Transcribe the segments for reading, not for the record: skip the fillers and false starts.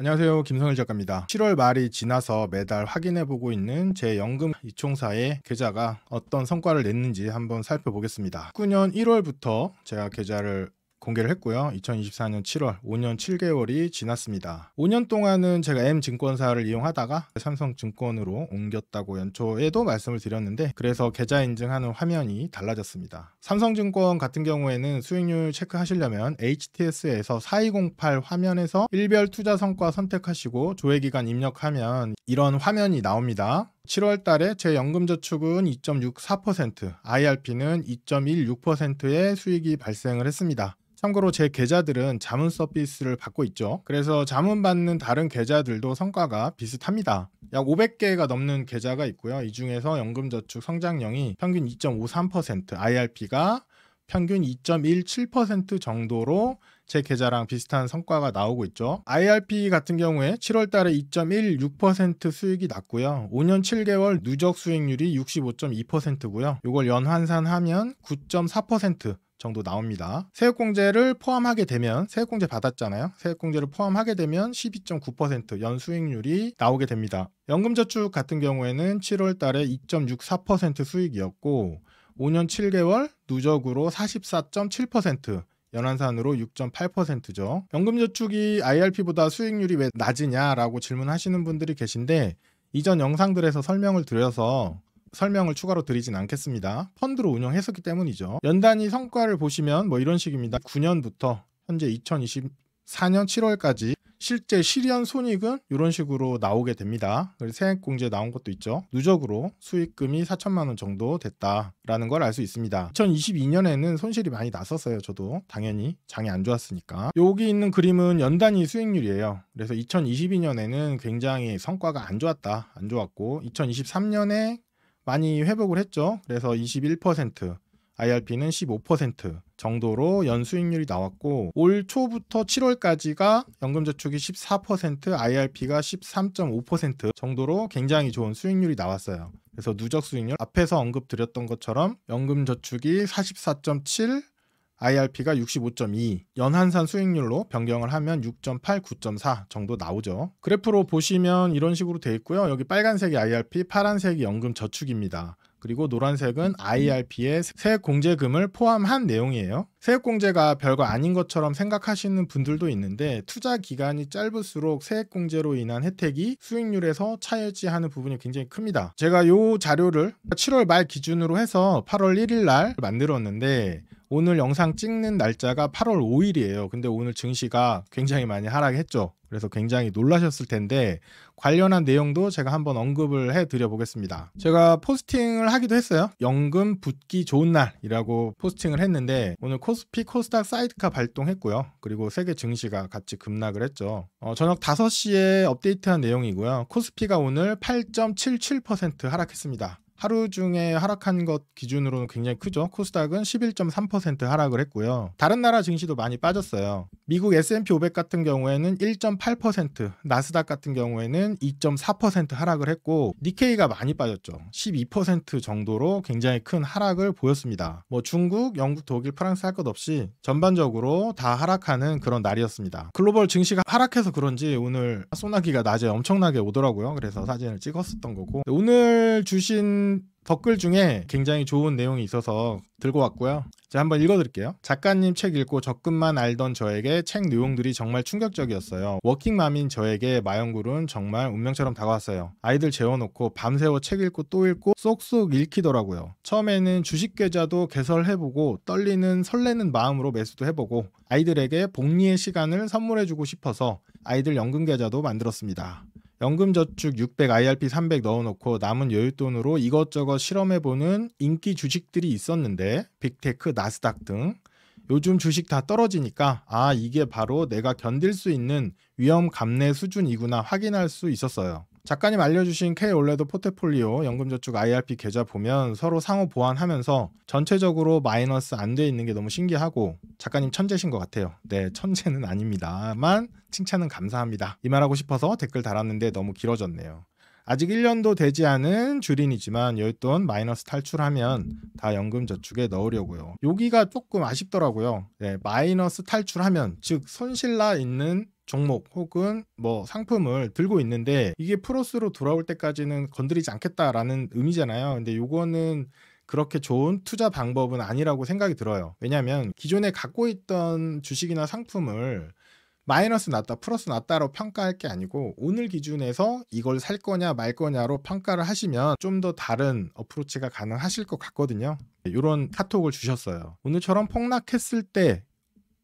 안녕하세요, 김성일 작가입니다. 7월 말이 지나서 매달 확인해보고 있는 제 연금 이총사의 계좌가 어떤 성과를 냈는지 한번 살펴보겠습니다. 19년 1월부터 제가 계좌를 공개를 했고요. 2024년 7월 5년 7개월이 지났습니다. 5년 동안은 제가 M증권사를 이용하다가 삼성증권으로 옮겼다고 연초에도 말씀을 드렸는데, 그래서 계좌 인증하는 화면이 달라졌습니다. 삼성증권 같은 경우에는 수익률 체크하시려면 HTS에서 4208 화면에서 일별 투자 성과 선택하시고 조회기간 입력하면 이런 화면이 나옵니다. 7월 달에 제 연금저축은 2.64%, IRP는 2.16%의 수익이 발생을 했습니다. 참고로 제 계좌들은 자문 서비스를 받고 있죠. 그래서 자문받는 다른 계좌들도 성과가 비슷합니다. 약 500개가 넘는 계좌가 있고요. 이 중에서 연금저축 성장량이 평균 2.53%, IRP가 평균 2.17% 정도로 제 계좌랑 비슷한 성과가 나오고 있죠. IRP 같은 경우에 7월 달에 2.16% 수익이 났고요. 5년 7개월 누적 수익률이 65.2%고요. 이걸 연환산하면 9.4% 정도 나옵니다. 세액공제를 포함하게 되면, 세액공제 받았잖아요. 세액공제를 포함하게 되면 12.9% 연수익률이 나오게 됩니다. 연금저축 같은 경우에는 7월 달에 2.64% 수익이었고 5년 7개월 누적으로 44.7%, 연환산으로 6.8%죠. 연금저축이 IRP보다 수익률이 왜 낮으냐라고 질문하시는 분들이 계신데, 이전 영상들에서 설명을 드려서 설명을 추가로 드리진 않겠습니다. 펀드로 운영했었기 때문이죠. 연단위 성과를 보시면 뭐 이런 식입니다. 9년부터 현재 2024년 7월까지 실제 실현 손익은 이런 식으로 나오게 됩니다. 그리고 세액공제 나온 것도 있죠. 누적으로 수익금이 4,000만 원 정도 됐다라는 걸 알 수 있습니다. 2022년에는 손실이 많이 났었어요. 저도 당연히 장이 안 좋았으니까. 여기 있는 그림은 연단위 수익률이에요. 그래서 2022년에는 굉장히 성과가 안 좋았고 2023년에 많이 회복을 했죠. 그래서 21%, IRP는 15% 정도로 연수익률이 나왔고, 올 초부터 7월까지가 연금저축이 14%, IRP가 13.5% 정도로 굉장히 좋은 수익률이 나왔어요. 그래서 누적 수익률 앞에서 언급드렸던 것처럼 연금저축이 44.7, IRP가 65.2, 연환산 수익률로 변경을 하면 6.8, 9.4 정도 나오죠. 그래프로 보시면 이런 식으로 돼 있고요. 여기 빨간색이 IRP, 파란색이 연금저축입니다. 그리고 노란색은 IRP의 세액공제금을 포함한 내용이에요. 세액공제가 별거 아닌 것처럼 생각하시는 분들도 있는데, 투자 기간이 짧을수록 세액공제로 인한 혜택이 수익률에서 차지하는 부분이 굉장히 큽니다. 제가 이 자료를 7월 말 기준으로 해서 8월 1일 날 만들었는데, 오늘 영상 찍는 날짜가 8월 5일이에요. 근데 오늘 증시가 굉장히 많이 하락했죠. 그래서 굉장히 놀라셨을 텐데, 관련한 내용도 제가 한번 언급을 해드려 보겠습니다. 제가 포스팅을 하기도 했어요. 연금 붓기 좋은 날이라고 포스팅을 했는데, 오늘 코스피, 코스닥 사이드카 발동했고요. 그리고 세계 증시가 같이 급락을 했죠. 저녁 5시에 업데이트한 내용이고요. 코스피가 오늘 8.77% 하락했습니다. 하루 중에 하락한 것 기준으로는 굉장히 크죠. 코스닥은 11.3% 하락을 했고요. 다른 나라 증시도 많이 빠졌어요. 미국 S&P500 같은 경우에는 1.8%, 나스닥 같은 경우에는 2.4% 하락을 했고, 니케이가 많이 빠졌죠. 12% 정도로 굉장히 큰 하락을 보였습니다. 뭐 중국, 영국, 독일, 프랑스 할 것 없이 전반적으로 다 하락하는 그런 날이었습니다. 글로벌 증시가 하락해서 그런지 오늘 소나기가 낮에 엄청나게 오더라고요. 그래서 사진을 찍었었던 거고, 오늘 주신 댓글 중에 굉장히 좋은 내용이 있어서 들고 왔고요. 제가 한번 읽어드릴게요. 작가님 책 읽고 적금만 알던 저에게 책 내용들이 정말 충격적이었어요. 워킹맘인 저에게 마영굴은 정말 운명처럼 다가왔어요. 아이들 재워놓고 밤새워 책 읽고 또 읽고 쏙쏙 읽히더라고요. 처음에는 주식 계좌도 개설해보고 떨리는 설레는 마음으로 매수도 해보고, 아이들에게 복리의 시간을 선물해주고 싶어서 아이들 연금 계좌도 만들었습니다. 연금저축 600, IRP 300 넣어놓고 남은 여윳돈으로 이것저것 실험해보는 인기 주식들이 있었는데, 빅테크, 나스닥 등 요즘 주식 다 떨어지니까 아, 이게 바로 내가 견딜 수 있는 위험 감내 수준이구나 확인할 수 있었어요. 작가님 알려주신 K올레도 포트폴리오 연금저축 IRP 계좌 보면 서로 상호 보완하면서 전체적으로 마이너스 안 돼 있는 게 너무 신기하고, 작가님 천재신 것 같아요. 네, 천재는 아닙니다만 칭찬은 감사합니다. 이 말하고 싶어서 댓글 달았는데 너무 길어졌네요. 아직 1년도 되지 않은 주린이지만 여윳돈 마이너스 탈출하면 다 연금저축에 넣으려고요. 여기가 조금 아쉽더라고요. 네, 마이너스 탈출하면, 즉 손실나 있는 종목 혹은 뭐 상품을 들고 있는데 이게 플러스로 돌아올 때까지는 건드리지 않겠다라는 의미잖아요. 근데 요거는 그렇게 좋은 투자 방법은 아니라고 생각이 들어요. 왜냐하면 기존에 갖고 있던 주식이나 상품을 마이너스 났다 플러스 났다로 평가할 게 아니고 오늘 기준에서 이걸 살 거냐 말 거냐로 평가를 하시면 좀 더 다른 어프로치가 가능하실 것 같거든요. 이런 카톡을 주셨어요. 오늘처럼 폭락했을 때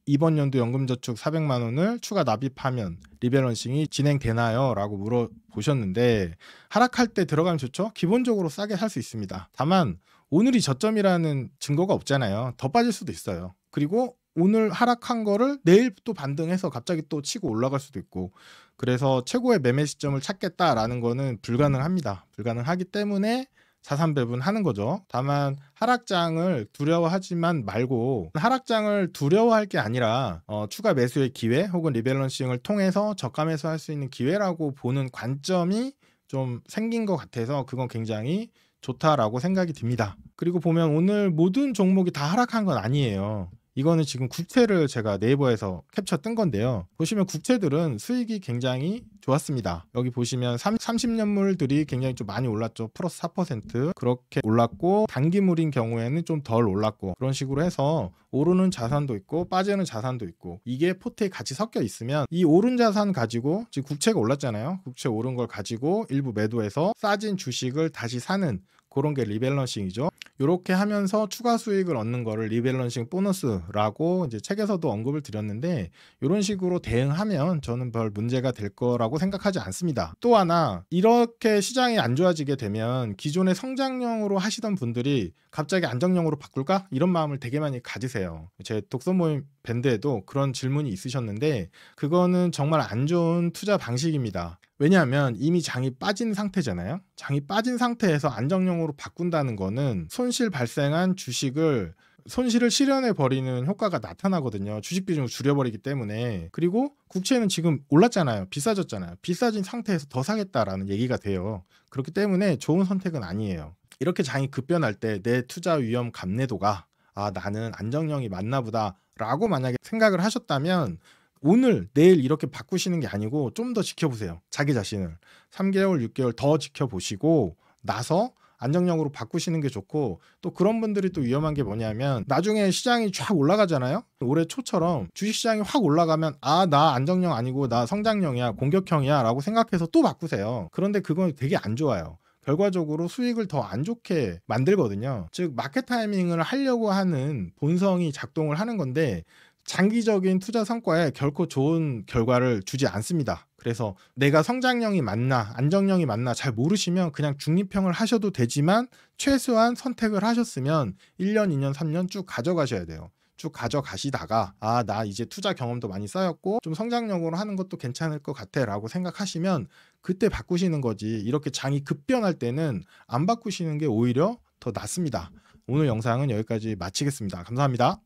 이번 연도 연금저축 400만 원을 추가 납입하면 리밸런싱이 진행되나요? 라고 물어보셨는데, 하락할 때 들어가면 좋죠? 기본적으로 싸게 살 수 있습니다. 다만 오늘이 저점이라는 증거가 없잖아요. 더 빠질 수도 있어요. 그리고 오늘 하락한 거를 내일 또 반등해서 갑자기 또 치고 올라갈 수도 있고, 그래서 최고의 매매 시점을 찾겠다라는 거는 불가능합니다. 불가능하기 때문에 4-3배분 하는 거죠. 다만 하락장을 두려워하지만 말고, 하락장을 두려워할 게 아니라 추가 매수의 기회 혹은 리밸런싱을 통해서 저가 매수할 수 있는 기회라고 보는 관점이 좀 생긴 것 같아서 그건 굉장히 좋다라고 생각이 듭니다. 그리고 보면 오늘 모든 종목이 다 하락한 건 아니에요. 이거는 지금 국채를 제가 네이버에서 캡처 뜬 건데요. 보시면 국채들은 수익이 굉장히 좋았습니다. 여기 보시면 30년물들이 굉장히 좀 많이 올랐죠. 플러스 4% 그렇게 올랐고, 단기물인 경우에는 좀 덜 올랐고, 그런 식으로 해서 오르는 자산도 있고 빠지는 자산도 있고, 이게 포트에 같이 섞여 있으면 이 오른 자산 가지고, 지금 국채가 올랐잖아요. 국채 오른 걸 가지고 일부 매도해서 싸진 주식을 다시 사는 그런 게 리밸런싱이죠. 이렇게 하면서 추가 수익을 얻는 거를 리밸런싱 보너스라고 이제 책에서도 언급을 드렸는데, 이런 식으로 대응하면 저는 별 문제가 될 거라고 생각하지 않습니다. 또 하나, 이렇게 시장이 안 좋아지게 되면 기존의 성장형으로 하시던 분들이 갑자기 안정형으로 바꿀까? 이런 마음을 되게 많이 가지세요. 제 독서 모임 밴드에도 그런 질문이 있으셨는데, 그거는 정말 안 좋은 투자 방식입니다. 왜냐하면 이미 장이 빠진 상태잖아요. 장이 빠진 상태에서 안정형으로 바꾼다는 거는 손실 발생한 주식을, 손실을 실현해버리는 효과가 나타나거든요. 주식 비중을 줄여버리기 때문에. 그리고 국채는 지금 올랐잖아요. 비싸졌잖아요. 비싸진 상태에서 더 사겠다라는 얘기가 돼요. 그렇기 때문에 좋은 선택은 아니에요. 이렇게 장이 급변할 때 내 투자 위험 감내도가, 아, 나는 안정형이 맞나 보다 라고 만약에 생각을 하셨다면, 오늘 내일 이렇게 바꾸시는 게 아니고 좀 더 지켜보세요. 자기 자신을 3개월 6개월 더 지켜보시고 나서 안정형으로 바꾸시는 게 좋고, 또 그런 분들이 또 위험한 게 뭐냐면, 나중에 시장이 쫙 올라가잖아요. 올해 초처럼 주식시장이 확 올라가면, 아, 나 안정형 아니고 나 성장형이야, 공격형이야 라고 생각해서 또 바꾸세요. 그런데 그건 되게 안 좋아요. 결과적으로 수익을 더 안 좋게 만들거든요. 즉 마켓 타이밍을 하려고 하는 본성이 작동을 하는 건데, 장기적인 투자 성과에 결코 좋은 결과를 주지 않습니다. 그래서 내가 성장형이 맞나 안정형이 맞나 잘 모르시면 그냥 중립형을 하셔도 되지만, 최소한 선택을 하셨으면 1년, 2년, 3년 쭉 가져가셔야 돼요. 쭉 가져가시다가, 아, 나 이제 투자 경험도 많이 쌓였고 좀 성장력으로 하는 것도 괜찮을 것 같아 라고 생각하시면 그때 바꾸시는 거지, 이렇게 장이 급변할 때는 안 바꾸시는 게 오히려 더 낫습니다. 오늘 영상은 여기까지 마치겠습니다. 감사합니다.